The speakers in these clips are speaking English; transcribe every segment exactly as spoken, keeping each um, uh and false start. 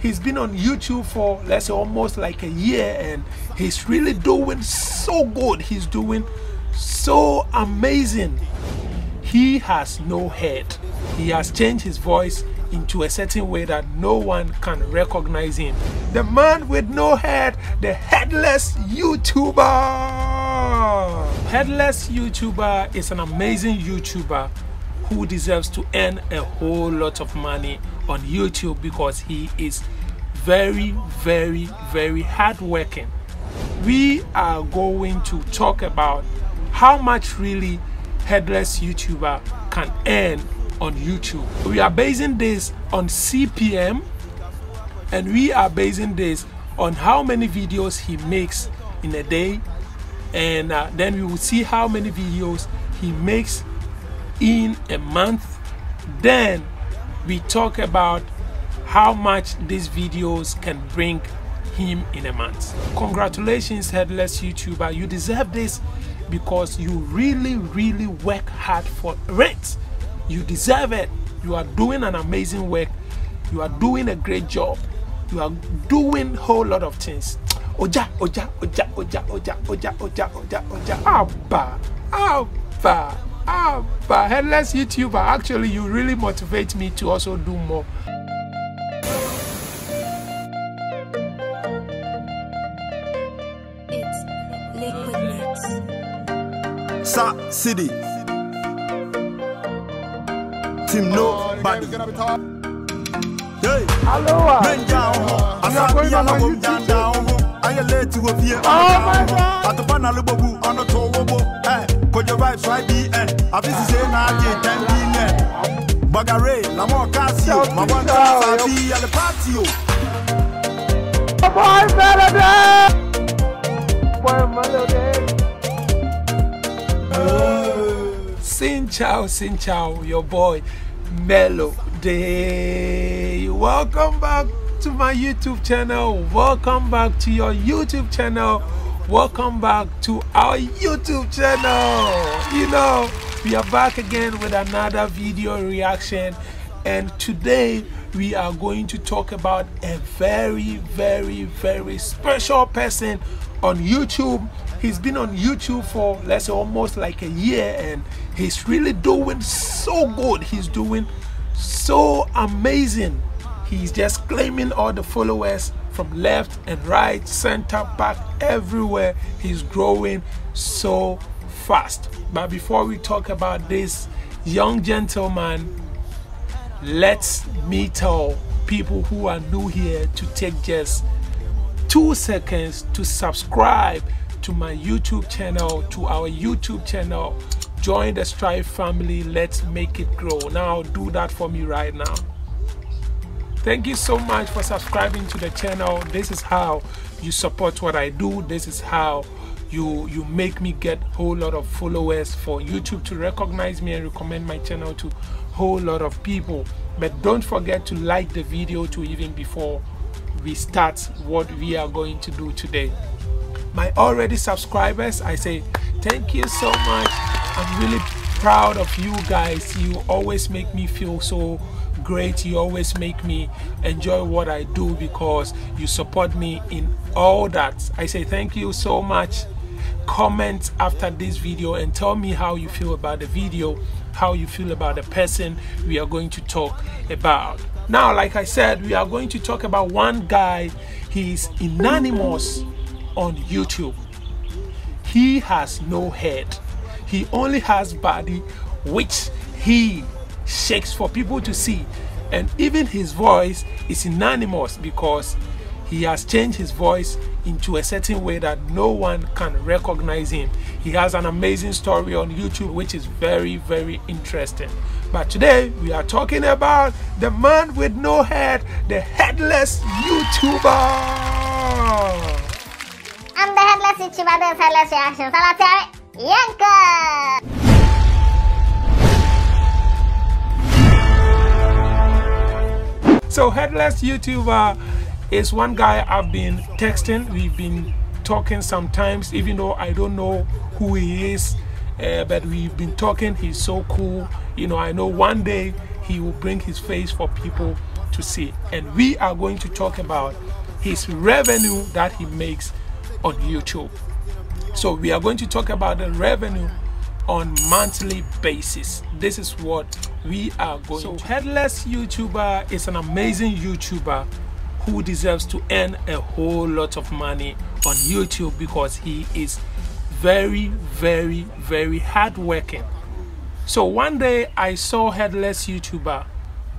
he's been on YouTube for, let's say, almost like a year, and he's really doing so good. He's doing so amazing. He has no head. He has changed his voice into a certain way that no one can recognize him. The man with no head, the Headless YouTuber. Headless YouTuber is an amazing YouTuber who deserves to earn a whole lot of money on YouTube because he is very, very, very hardworking. We are going to talk about how much really Headless YouTuber can earn on YouTube. We are basing this on C P M, and we are basing this on how many videos he makes in a day, and uh, then we will see how many videos he makes in a month. Then we talk about how much these videos can bring him in a month. Congratulations, Headless YouTuber, you deserve this because you really, really work hard for it. You deserve it. You are doing an amazing work. You are doing a great job. You are doing a whole lot of things. Oja, oja, oja, oja, oja, oja, oja, oja, oja. Abba, abba, abba. Headless YouTuber, actually, you really motivate me to also do more. It's Sa City. Team nobody. Hey. Hello. Bend down. I'm not going to down down. I am late to appear. Oh my God. At the panel, Bobu on the tobo. Eh. Put your vibes right be eh. I visit say na get ten dinner. Bagare, la mo casio. My one time I be at the patio. Boy, Mellow Day. Boy, Mellow Day. Oh. Sin Chow, Sin Chow, your boy Mellow Day. Welcome back to my YouTube channel. Welcome back to your YouTube channel. Welcome back to our YouTube channel. You know, we are back again with another video reaction, and today we are going to talk about a very, very, very special person on YouTube. He's been on YouTube for, let's say, almost like a year, and he's really doing so good. He's doing so amazing. He's just claiming all the followers from left and right, center, back, everywhere. He's growing so fast. But before we talk about this young gentleman, let me tell people who are new here to take just two seconds to subscribe to my YouTube channel, to our YouTube channel. Join the Strive family. Let's make it grow. Now do that for me right now. Thank you so much for subscribing to the channel. This is how you support what I do. This is how you you make me get a whole lot of followers, for YouTube to recognize me and recommend my channel to a whole lot of people. But don't forget to like the video too, even before we start what we are going to do today. My already subscribers, I say thank you so much. I'm really proud of you guys. You always make me feel so great. You always make me enjoy what I do because you support me in all that. I say thank you so much. Comment after this video and tell me how you feel about the video, how you feel about the person we are going to talk about. Now, like I said, we are going to talk about one guy. He's anonymous on YouTube. He has no head. He only has body, which he shakes for people to see, and even his voice is anonymous because he has changed his voice into a certain way that no one can recognize him. He has an amazing story on YouTube which is very, very interesting. But today we are talking about the man with no head, the Headless YouTuber. I'm the Headless YouTuber, this is Headless Reaction, Salatieri Yanko! So Headless YouTuber is one guy I've been texting. We've been talking sometimes, even though I don't know who he is, uh, but we've been talking. He's so cool. You know, I know one day he will bring his face for people to see, and we are going to talk about his revenue that he makes on YouTube. So we are going to talk about the revenue on monthly basis. This is what we are going so, to. Headless YouTuber is an amazing YouTuber who deserves to earn a whole lot of money on YouTube because he is very, very, very hardworking. So one day I saw Headless YouTuber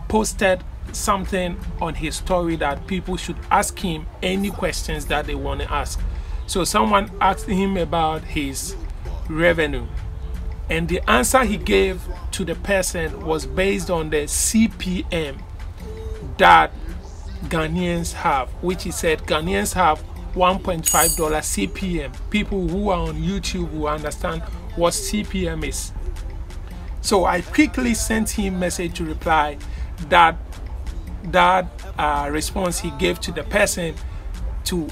posted something on his story that people should ask him any questions that they want to ask. So someone asked him about his revenue, and the answer he gave to the person was based on the C P M that Ghanaians have, which he said Ghanaians have one point five dollar C P M. People who are on YouTube will understand what C P M is. So I quickly sent him a message to reply that that uh, response he gave to the person to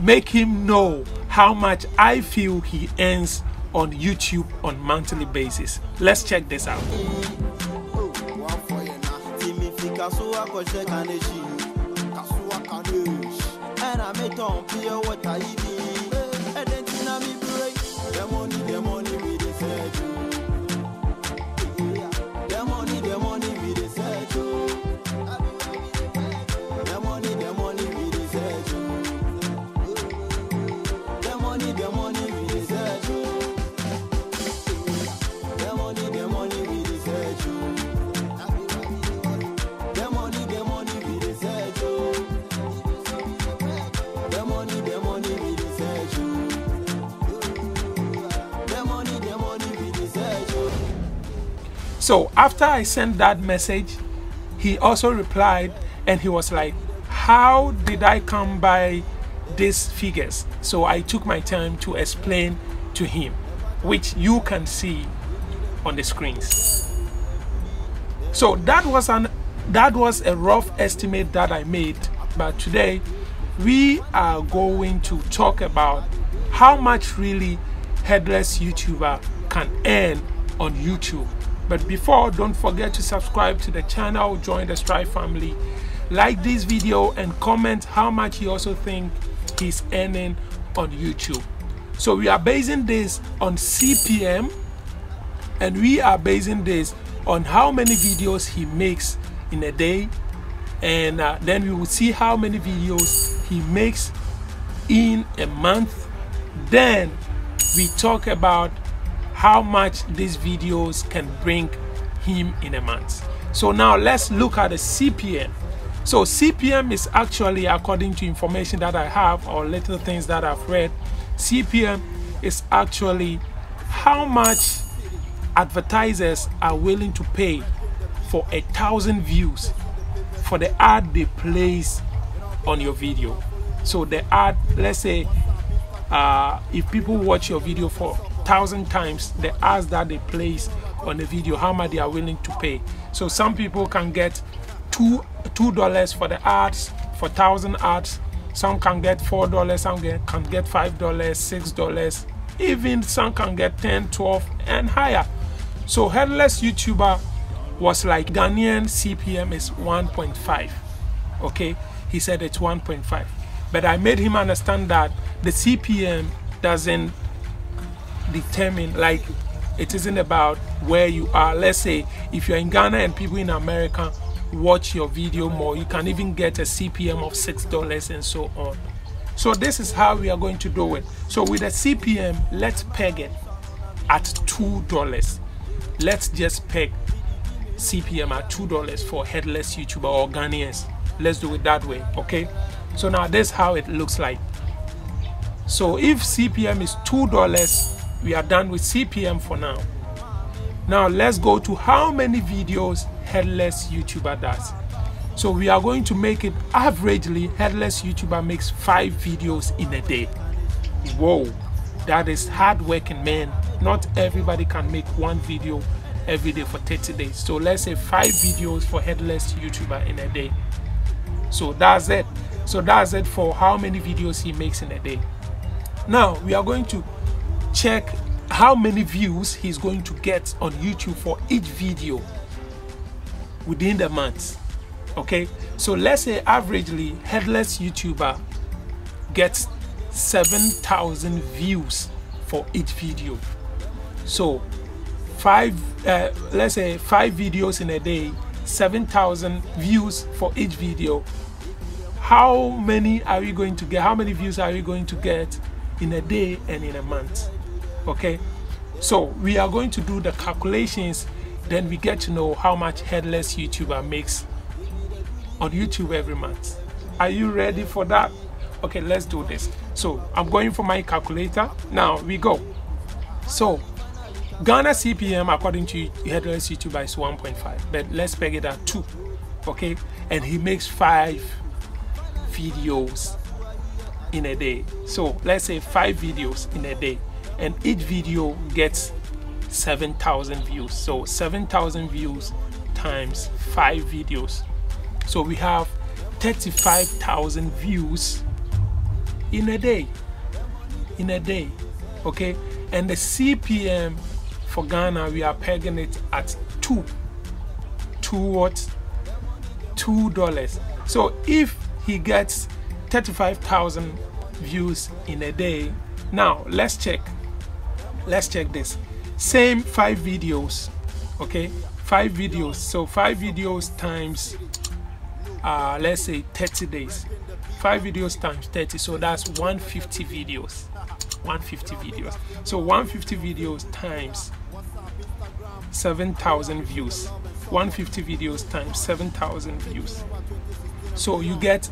make him know how much I feel he earns on YouTube on monthly basis. Let's check this out. So after I sent that message, he also replied, and he was like, how did I come by these figures? So I took my time to explain to him, which you can see on the screens. So that was an that was a rough estimate that I made, but today we are going to talk about how much really Headless YouTuber can earn on YouTube. But before, don't forget to subscribe to the channel, join the Strive family, like this video, and comment how much you also think he's earning on YouTube. So we are basing this on C P M, and we are basing this on how many videos he makes in a day, and uh, then we will see how many videos he makes in a month. Then we talk about how much these videos can bring him in a month. So now let's look at the C P M. So C P M is actually, according to information that I have or little things that I've read, C P M is actually how much advertisers are willing to pay for a thousand views for the ad they place on your video. So the ad, let's say uh, if people watch your video for thousand times, the ads that they place on the video, how much they are willing to pay. So some people can get two two dollars for the ads, for thousand ads. Some can get four dollars, some get, can get five dollars, six dollars, even some can get ten, twelve and higher. So Headless YouTuber was like, Ghanaian C P M is one point five. Okay, he said it's one point five, but I made him understand that the C P M doesn't determine, like, it isn't about where you are. Let's say if you're in Ghana and people in America watch your video more, you can even get a C P M of six dollars and so on. So this is how we are going to do it. So with a C P M, let's peg it at two dollars. Let's just peg C P M at two dollars for Headless YouTuber or Ghanaians. Let's do it that way. Okay, so now this is how it looks like. So if C P M is two dollars, we are done with C P M for now. Now let's go to how many videos Headless YouTuber does. So we are going to make it averagely, Headless YouTuber makes five videos in a day. Whoa, that is hardworking, man. Not everybody can make one video every day for thirty days. So let's say five videos for Headless YouTuber in a day. So that's it. So that's it for how many videos he makes in a day. Now we are going to check how many views he's going to get on YouTube for each video within the month. Okay, so let's say averagely Headless YouTuber gets seven thousand views for each video. So five uh, let's say five videos in a day, seven thousand views for each video. How many are we going to get? How many views are we going to get in a day and in a month? Okay, so we are going to do the calculations, then we get to know how much Headless YouTuber makes on YouTube every month. Are you ready for that? Okay, let's do this. So I'm going for my calculator now. We go. So Ghana C P M according to Headless YouTuber is one point five, but let's peg it at two. Okay, and he makes five videos in a day. So let's say five videos in a day, and each video gets seven thousand views. So seven thousand views times five videos, so we have thirty-five thousand views in a day, in a day. Okay, and the C P M for Ghana, we are pegging it at two. Two what? Two dollars. So if he gets thirty-five thousand views in a day, now let's check let's check this same five videos. Okay, five videos. So five videos times uh, let's say thirty days. Five videos times thirty, so that's one hundred fifty videos. one hundred fifty videos. So one hundred fifty videos times seven thousand views. one hundred fifty videos times seven thousand views. So you get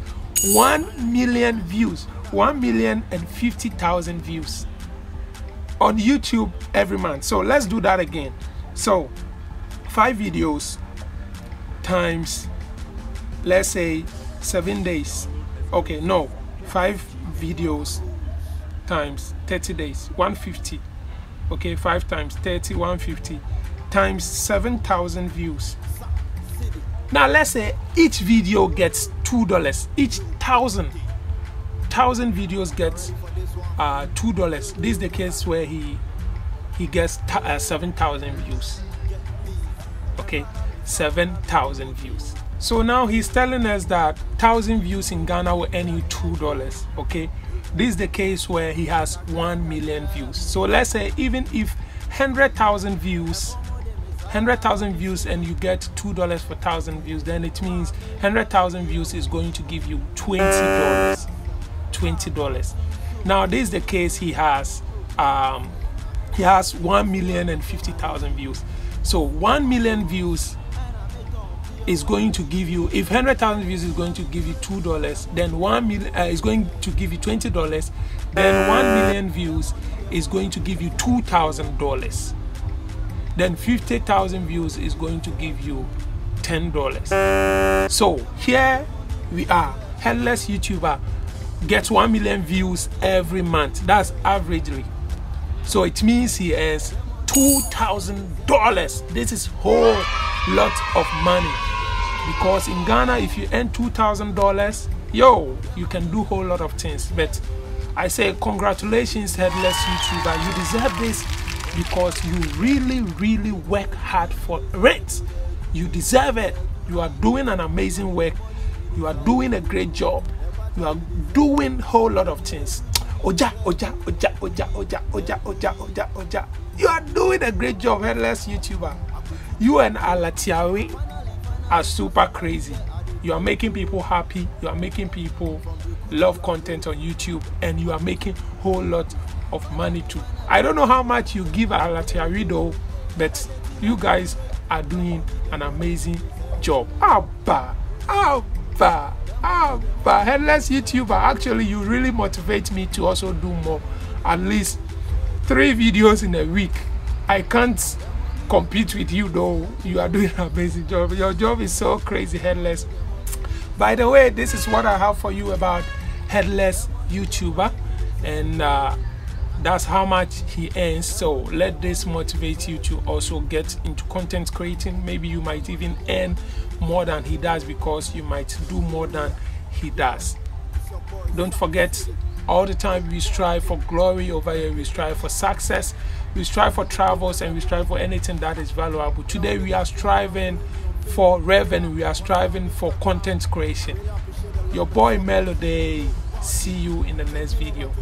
one million views. one million and fifty thousand views on YouTube every month. So let's do that again. So five videos times, let's say, seven days. Okay, no, five videos times thirty days, one hundred fifty. Okay, five times thirty, one hundred fifty times seven thousand views. Now let's say each video gets two dollars. Each thousand thousand videos gets uh, two dollars. This is the case where he he gets uh, seven thousand views. Okay, seven thousand views. So now he's telling us that one thousand views in Ghana will earn you two dollars. Okay, this is the case where he has one million views. So let's say even if one hundred thousand views, one hundred thousand views and you get two dollars for one thousand views, then it means one hundred thousand views is going to give you twenty dollars. twenty dollars. Now this is the case he has, um, he has one million and fifty thousand views. So one million views is going to give you, if one hundred thousand views is going to give you two dollars, then one million uh, is going to give you twenty dollars, then one million views is going to give you two thousand dollars, then fifty thousand views is going to give you ten dollars. So here we are. Headless YouTuber gets one million views every month. That's averagely. So it means he earns two thousand dollars. This is whole lot of money, because in Ghana if you earn two thousand dollars, yo, you can do a whole lot of things. But I say congratulations, Headless YouTuber, you deserve this because you really really work hard for it. You deserve it. You are doing an amazing work. You are doing a great job. You are doing a whole lot of things. Oja, oja, oja, oja, oja, oja, oja, oja, oja. You are doing a great job, Headless YouTuber. You and Alatiawi are super crazy. You are making people happy. You are making people love content on YouTube, and you are making a whole lot of money too. I don't know how much you give Alatiawi though, but you guys are doing an amazing job. Abba, abba, abba. Headless YouTuber, actually you really motivate me to also do more. At least three videos in a week. I can't compete with you though. You are doing an amazing job. Your job is so crazy, Headless. By the way, this is what I have for you about Headless YouTuber, and uh, that's how much he earns. So let this motivate you to also get into content creating. Maybe you might even earn more than he does, because you might do more than he does. Don't forget, all the time we strive for glory over here. We strive for success, we strive for travels, and we strive for anything that is valuable. Today we are striving for revenue, we are striving for content creation. Your boy Mellow Day. See you in the next video.